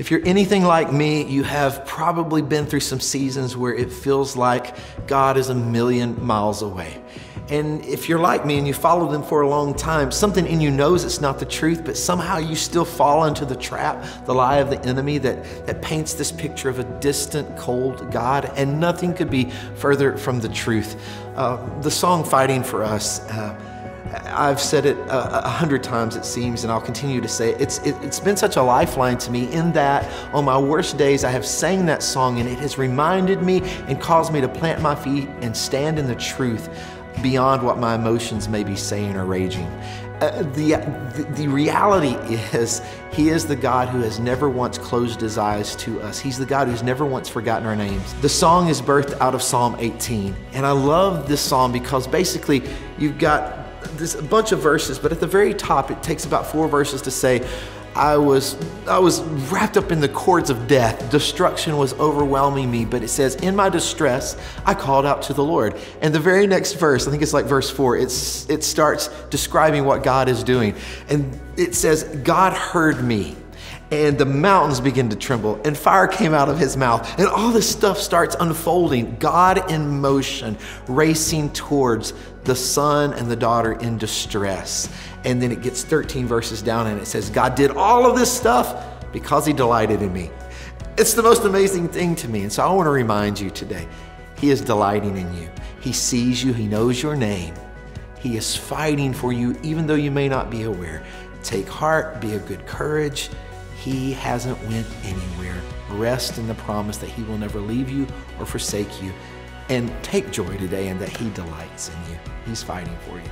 If you're anything like me, you have probably been through some seasons where it feels like God is a million miles away. And if you're like me and you followed them for a long time, something in you knows it's not the truth, but somehow you still fall into the trap, the lie of the enemy that paints this picture of a distant, cold God, and nothing could be further from the truth. The song Fighting For Us, I've said it 100 times, it seems, and I'll continue to say it. It's been such a lifeline to me, in that on my worst days I have sang that song, and it has reminded me and caused me to plant my feet and stand in the truth beyond what my emotions may be saying or raging. The reality is, He is the God who has never once closed His eyes to us. He's the God who's never once forgotten our names. The song is birthed out of Psalm 18. And I love this psalm because basically you've got this a bunch of verses, but at the very top, it takes about 4 verses to say, I was wrapped up in the cords of death. Destruction was overwhelming me. But it says, in my distress, I called out to the Lord. And the very next verse, I think it's like verse 4, it starts describing what God is doing. And it says, God heard me, and the mountains begin to tremble, and fire came out of His mouth, and all this stuff starts unfolding. God in motion, racing towards the son and the daughter in distress. And then it gets 13 verses down, and it says, God did all of this stuff because He delighted in me. It's the most amazing thing to me. And so I want to remind you today, He is delighting in you. He sees you, He knows your name. He is fighting for you, even though you may not be aware. Take heart, be of good courage. He hasn't went anywhere. Rest in the promise that He will never leave you or forsake you. And take joy today in that He delights in you. He's fighting for you.